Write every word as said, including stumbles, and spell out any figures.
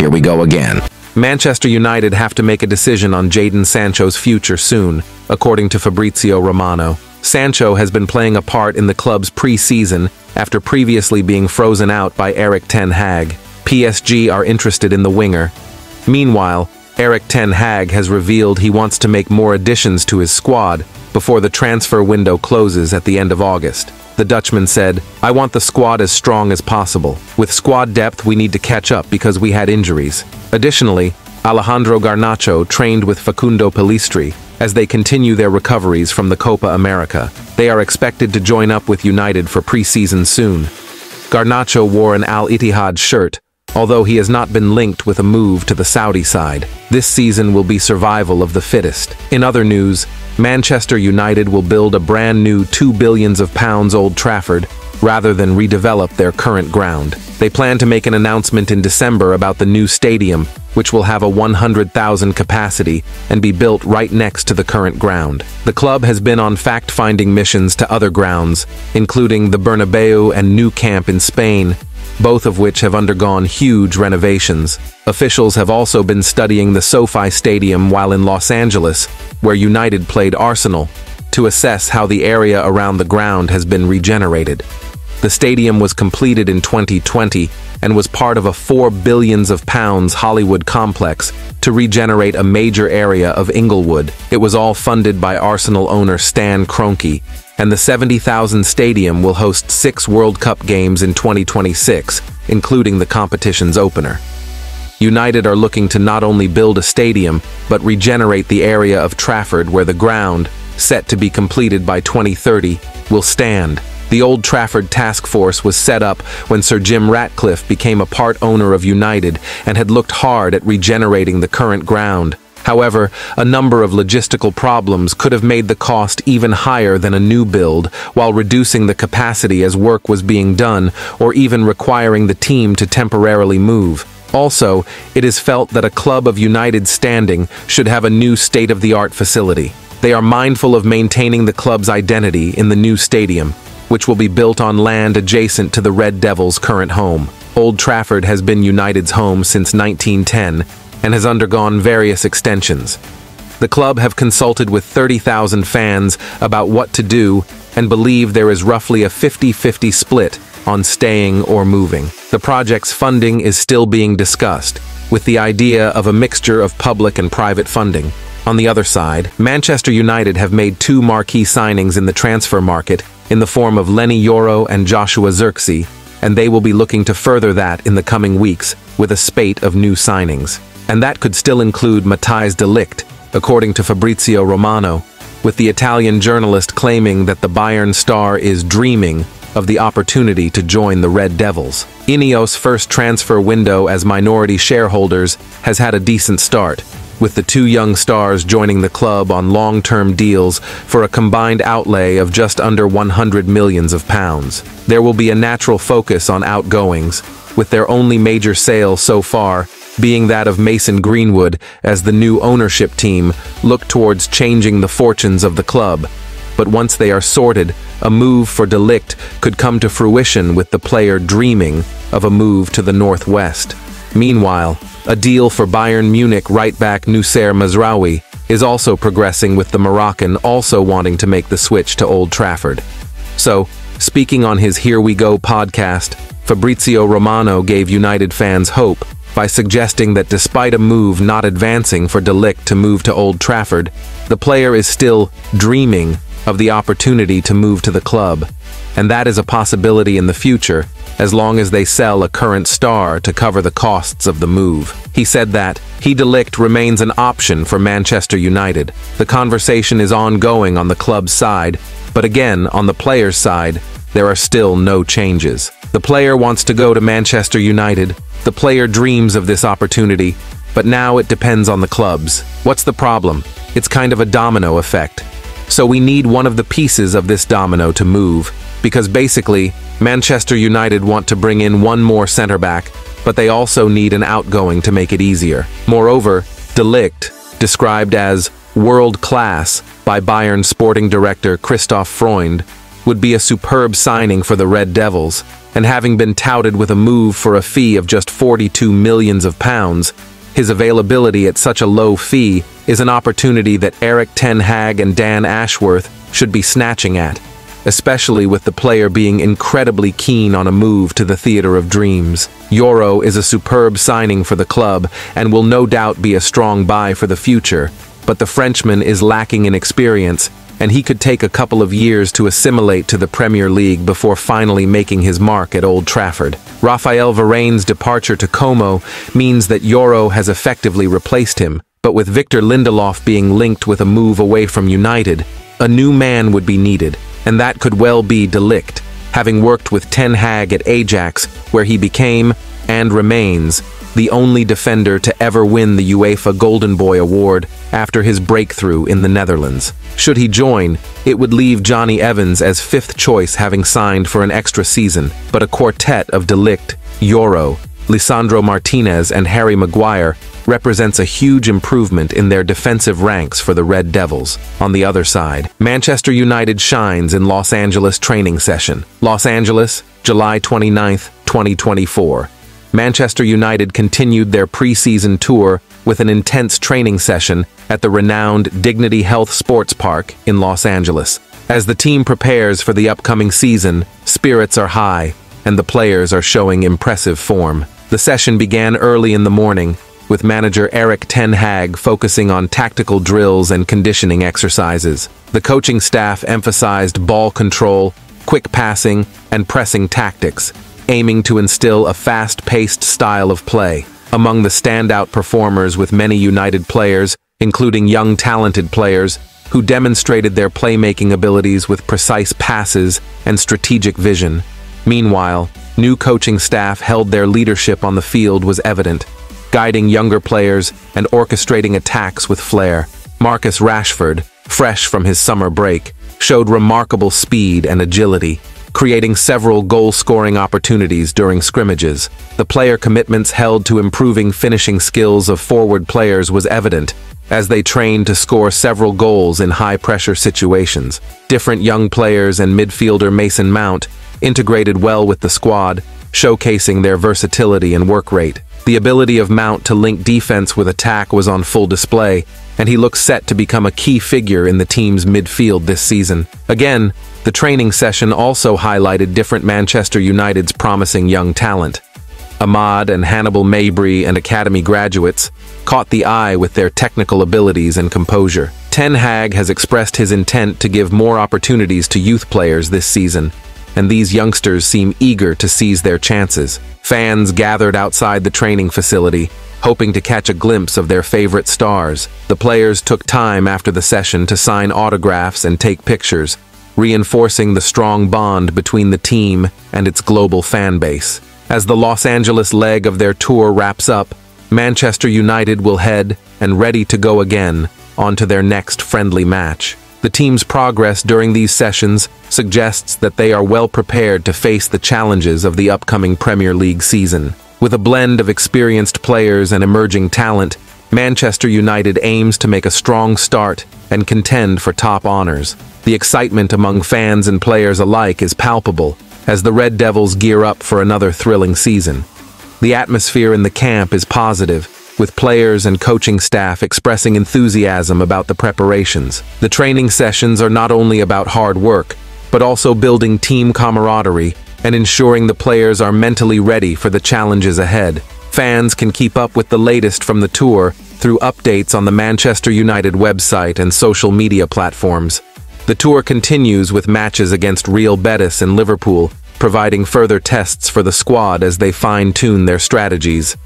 Here we go again. Manchester United have to make a decision on Jadon Sancho's future soon, according to Fabrizio Romano. Sancho has been playing a part in the club's pre-season after previously being frozen out by Erik ten Hag. P S G are interested in the winger. Meanwhile, Erik ten Hag has revealed he wants to make more additions to his squad before the transfer window closes at the end of August. The Dutchman said, "I want the squad as strong as possible. With squad depth, we need to catch up because we had injuries." Additionally, Alejandro Garnacho trained with Facundo Pellistri as they continue their recoveries from the Copa America. They are expected to join up with United for pre-season soon. Garnacho wore an Al-Itihad shirt, although he has not been linked with a move to the Saudi side. This season will be survival of the fittest. In other news, Manchester United will build a brand new two billion pounds Old Trafford, rather than redevelop their current ground. They plan to make an announcement in December about the new stadium, which will have a one hundred thousand capacity and be built right next to the current ground. The club has been on fact-finding missions to other grounds, including the Bernabeu and Nou Camp in Spain, both of which have undergone huge renovations. Officials have also been studying the SoFi Stadium while in Los Angeles, where United played Arsenal, to assess how the area around the ground has been regenerated. The stadium was completed in twenty twenty and was part of a four billion pounds Hollywood complex to regenerate a major area of Inglewood. It was all funded by Arsenal owner Stan Kroenke, and the seventy thousand stadium will host six World Cup games in twenty twenty-six, including the competition's opener. United are looking to not only build a stadium, but regenerate the area of Trafford where the ground, set to be completed by twenty thirty, will stand. The Old Trafford Task Force was set up when Sir Jim Ratcliffe became a part owner of United and had looked hard at regenerating the current ground. However, a number of logistical problems could have made the cost even higher than a new build, while reducing the capacity as work was being done, or even requiring the team to temporarily move. Also, it is felt that a club of United's standing should have a new state-of-the-art facility. They are mindful of maintaining the club's identity in the new stadium, which will be built on land adjacent to the Red Devils' current home. Old Trafford has been United's home since nineteen ten, and has undergone various extensions. The club have consulted with thirty thousand fans about what to do and believe there is roughly a fifty fifty split on staying or moving. The project's funding is still being discussed, with the idea of a mixture of public and private funding. On the other side, Manchester United have made two marquee signings in the transfer market in the form of Lenny Yoro and Joshua Zirkzee, and they will be looking to further that in the coming weeks with a spate of new signings. And that could still include Matthijs De Ligt, according to Fabrizio Romano, with the Italian journalist claiming that the Bayern star is dreaming of the opportunity to join the Red Devils. Ineos' first transfer window as minority shareholders has had a decent start, with the two young stars joining the club on long-term deals for a combined outlay of just under one hundred million pounds. There will be a natural focus on outgoings, with their only major sale so far being that of Mason Greenwood, as the new ownership team look towards changing the fortunes of the club. But once they are sorted, a move for De Ligt could come to fruition, with the player dreaming of a move to the Northwest. Meanwhile, a deal for Bayern Munich right-back Noussair Mazraoui is also progressing, with the Moroccan also wanting to make the switch to Old Trafford. So, speaking on his Here We Go podcast, Fabrizio Romano gave United fans hope by suggesting that despite a move not advancing for De Ligt to move to Old Trafford, the player is still dreaming of the opportunity to move to the club, and that is a possibility in the future, as long as they sell a current star to cover the costs of the move. He said that he De Ligt remains an option for Manchester United. The conversation is ongoing on the club's side, but again, on the player's side, there are still no changes. The player wants to go to Manchester United. The player dreams of this opportunity, but now it depends on the clubs. What's the problem? It's kind of a domino effect. So we need one of the pieces of this domino to move, because basically, Manchester United want to bring in one more centre-back, but they also need an outgoing to make it easier. Moreover, De Ligt, described as world-class by Bayern sporting director Christoph Freund, would be a superb signing for the Red Devils, and having been touted with a move for a fee of just forty-two millions of pounds, his availability at such a low fee is an opportunity that Erik ten Hag and Dan Ashworth should be snatching at, especially with the player being incredibly keen on a move to the Theatre of Dreams. Yoro is a superb signing for the club and will no doubt be a strong buy for the future, but the Frenchman is lacking in experience, and he could take a couple of years to assimilate to the Premier League before finally making his mark at Old Trafford. Raphael Varane's departure to Como means that Yoro has effectively replaced him, but with Victor Lindelof being linked with a move away from United, a new man would be needed, and that could well be De Ligt, having worked with Ten Hag at Ajax, where he became, and remains, the only defender to ever win the UEFA Golden Boy Award after his breakthrough in the Netherlands. Should he join, it would leave Johnny Evans as fifth choice, having signed for an extra season, but a quartet of De Ligt, Yoro, Lisandro Martinez and Harry Maguire represents a huge improvement in their defensive ranks for the Red Devils. On the other side, Manchester United shines in Los Angeles training session. Los Angeles, July twenty-ninth, twenty twenty-four. Manchester United continued their pre-season tour with an intense training session at the renowned Dignity Health Sports Park in Los Angeles. As the team prepares for the upcoming season, spirits are high, and the players are showing impressive form. The session began early in the morning, with manager Erik ten Hag focusing on tactical drills and conditioning exercises. The coaching staff emphasized ball control, quick passing, and pressing tactics, aiming to instill a fast-paced style of play. Among the standout performers with many United players, including young talented players, who demonstrated their playmaking abilities with precise passes and strategic vision. Meanwhile, new coaching staff held their leadership on the field was evident, guiding younger players and orchestrating attacks with flair. Marcus Rashford, fresh from his summer break, showed remarkable speed and agility, creating several goal-scoring opportunities during scrimmages. The player commitments held to improving finishing skills of forward players was evident, as they trained to score several goals in high-pressure situations. Different young players and midfielder Mason Mount integrated well with the squad, showcasing their versatility and work rate. The ability of Mount to link defense with attack was on full display, and he looks set to become a key figure in the team's midfield this season. Again, the training session also highlighted different Manchester United's promising young talent. Ahmad and Hannibal Mabry and academy graduates caught the eye with their technical abilities and composure. Ten Hag has expressed his intent to give more opportunities to youth players this season, and these youngsters seem eager to seize their chances. Fans gathered outside the training facility, hoping to catch a glimpse of their favorite stars. The players took time after the session to sign autographs and take pictures, reinforcing the strong bond between the team and its global fan base. As the Los Angeles leg of their tour wraps up, Manchester United will head, and ready to go again, onto their next friendly match. The team's progress during these sessions suggests that they are well prepared to face the challenges of the upcoming Premier League season. With a blend of experienced players and emerging talent, Manchester United aims to make a strong start and contend for top honors. The excitement among fans and players alike is palpable as the Red Devils gear up for another thrilling season. The atmosphere in the camp is positive, with players and coaching staff expressing enthusiasm about the preparations. The training sessions are not only about hard work, but also building team camaraderie and ensuring the players are mentally ready for the challenges ahead. Fans can keep up with the latest from the tour through updates on the Manchester United website and social media platforms. The tour continues with matches against Real Betis and Liverpool, providing further tests for the squad as they fine-tune their strategies.